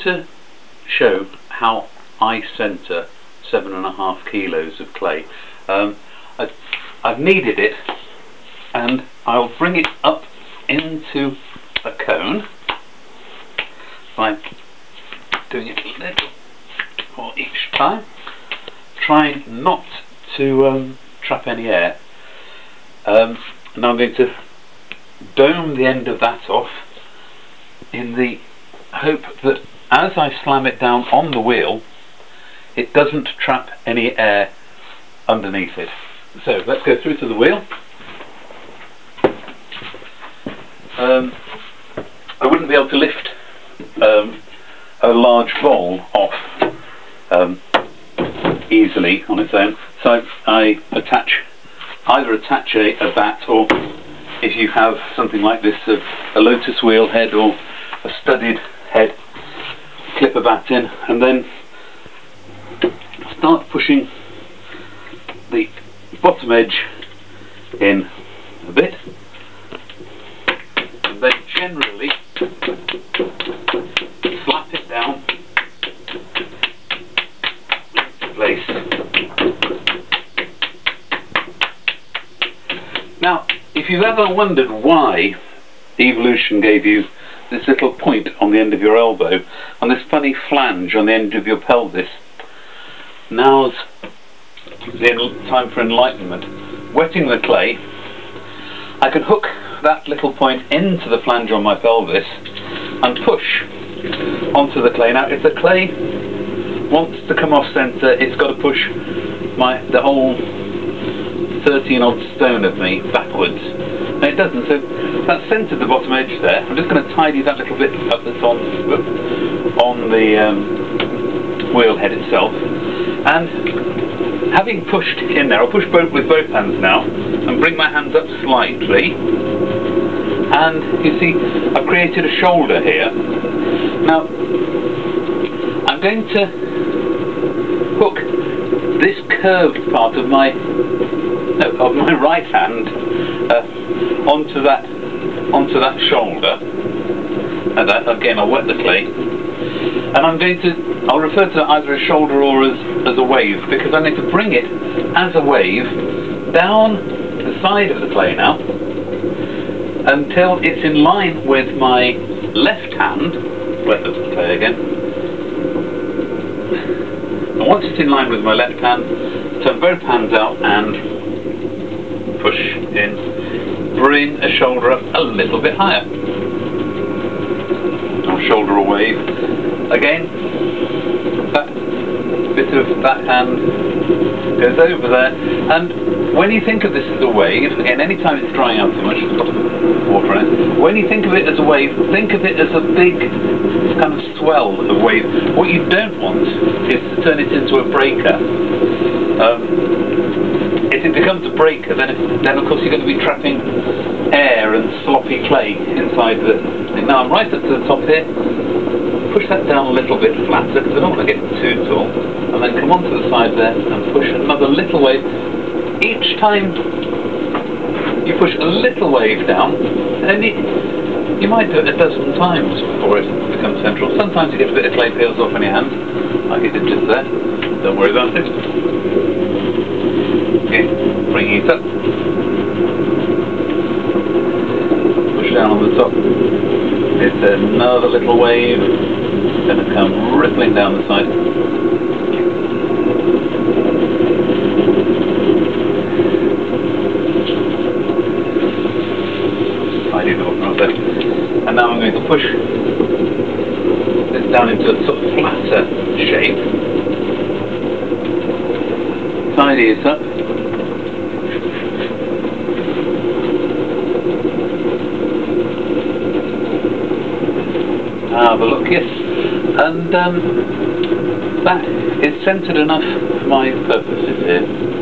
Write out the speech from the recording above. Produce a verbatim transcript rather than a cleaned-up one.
to show how I centre seven and a half kilos of clay. Um, I've, I've kneaded it, and I'll bring it up into a cone by doing it a little more each time, trying not to um, trap any air. Um, and I'm going to dome the end of that off in the hope that as I slam it down on the wheel, it doesn't trap any air underneath it. So let's go through to the wheel. Um, I wouldn't be able to lift um, a large bowl off um, easily on its own, so I attach either attach a, a bat, or if you have something like this, a, a lotus wheel head or a studded head, clip a bat in and then start pushing the bottom edge in a bit, and then generally slap it down into place. Now, if you've ever wondered why evolution gave you this little point on the end of your elbow and this funny flange on the end of your pelvis, now's the time for enlightenment. Wetting the clay, I can hook that little point into the flange on my pelvis and push onto the clay. Now, if the clay wants to come off centre, it's got to push my the whole thirteen odd stone of me backwards. No, it doesn't, so that's centred the bottom edge there. I'm just going to tidy that little bit up that's on, on the um, wheel head itself. And having pushed in there, I'll push both with both hands now and bring my hands up slightly. And you see, I've created a shoulder here. Now, I'm going to hook this curved part of my no, of my right hand uh, onto that onto that shoulder. And that, again, I'll wet the clay. And I'm going to, I'll refer to that either as shoulder or as, as a wave, because I'm going to bring it as a wave down the side of the clay now until it's in line with my left hand. Wet the clay again. And once it's in line with my left hand, turn both hands out and push in. Bring a shoulder up a little bit higher. Shoulder or wave. Again, that bit of that hand goes over there, and when you think of this as a wave, again, any time it's drying out too much, it's got water in it, when you think of it as a wave, think of it as a big kind of swell of wave. What you don't want is to turn it into a breaker. Um, if it becomes a breaker, then, it, then of course you're going to be trapping air and sloppy clay inside the thing. Now I'm right up to the top here, push that down a little bit flatter because I don't want to get too tall, and then come onto the side there and push another little wave. Each time you push a little wave down, and it, you might do it a dozen times before it becomes central. Sometimes you get a bit of clay peels off on your hand, like you did just there, don't worry about it. Okay, bring it up. Down on the top, it's another little wave, it's going to come rippling down the side. Tidy the bottom up there. And now I'm going to push this down into a sort of flatter shape. Tidy it up. Have a look, yes, and um, that is centred enough for my purposes here.